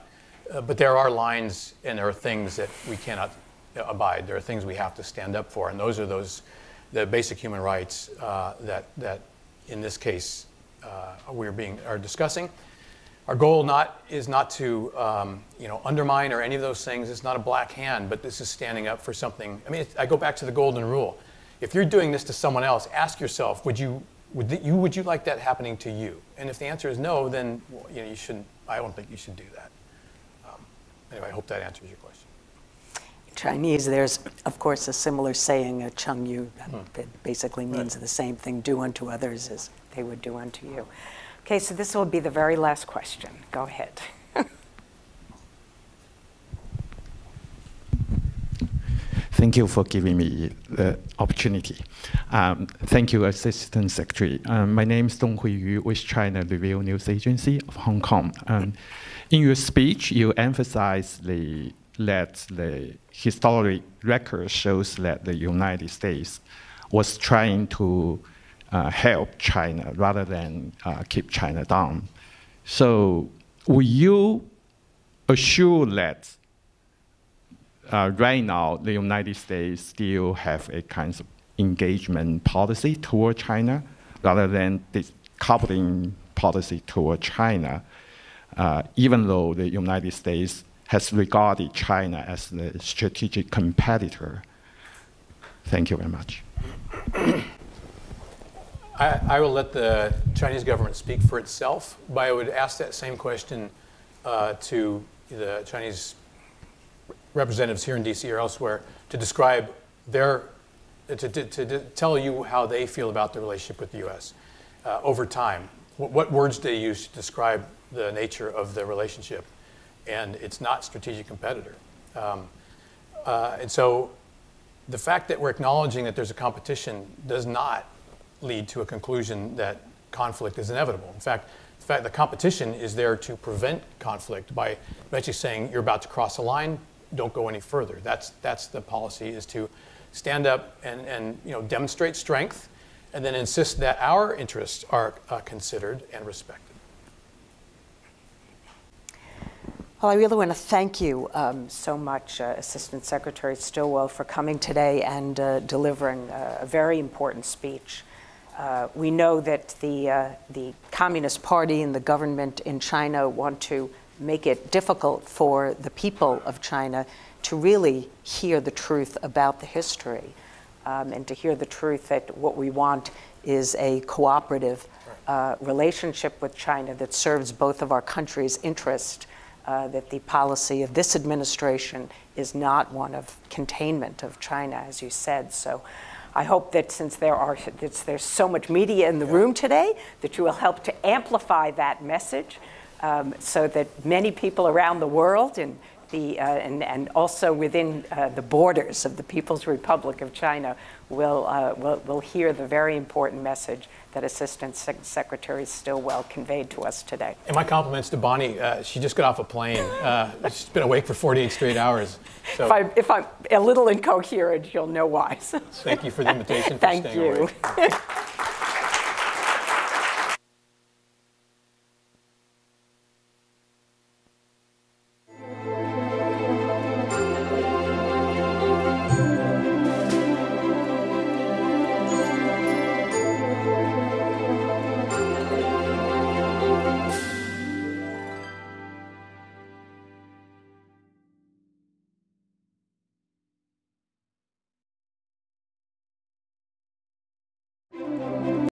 there are lines and there are things that we cannot abide. There are things we have to stand up for. And those are the basic human rights that in this case are discussing. Our goal is not to you know, undermine or any of those things. It's not a black hand, but this is standing up for something. I mean, I go back to the golden rule. If you're doing this to someone else, ask yourself, would you like that happening to you? And if the answer is no, then, well, you know, you shouldn't. I don't think you should do that. Anyway, I hope that answers your question. In Chinese, there's of course a similar saying, a "cheng yu," that basically means the same thing. Do unto others as they would do unto you. Okay, so this will be the very last question. Go ahead. Thank you for giving me the opportunity. Thank you, Assistant Secretary. My name is Dong Hui Yu with China Review News Agency of Hong Kong. In your speech, you emphasized that the historic record shows that the United States was trying to help China rather than keep China down. So will you assure that right now the United States still have a kind of engagement policy toward China rather than decoupling policy toward China, even though the United States has regarded China as the strategic competitor? Thank you very much. I will let the Chinese government speak for itself, but I would ask that same question to the Chinese representatives here in DC or elsewhere to describe their, to tell you how they feel about the relationship with the US over time. What words they use to describe the nature of the relationship, and it's not strategic competitor. And so the fact that we're acknowledging that there's a competition does not lead to a conclusion that conflict is inevitable. In fact, the competition is there to prevent conflict by actually saying you're about to cross a line, don't go any further. That's the policy, is to stand up and demonstrate strength and then insist that our interests are considered and respected. Well, I really want to thank you so much, Assistant Secretary Stilwell, for coming today and delivering a very important speech. We know that the Communist Party and the government in China want to make it difficult for the people of China to really hear the truth about the history, and to hear the truth that what we want is a cooperative relationship with China that serves both of our countries' interests. That the policy of this administration is not one of containment of China, as you said. So I hope that since there's so much media in the room today, that you will help to amplify that message so that many people around the world and also within the borders of the People's Republic of China will hear the very important message that Assistant Secretary Stilwell conveyed to us today. And my compliments to Bonnie. She just got off a plane. She's been awake for 48 straight hours. So if I'm a little incoherent, you'll know why. Thank you for the invitation. Thank you for staying awake.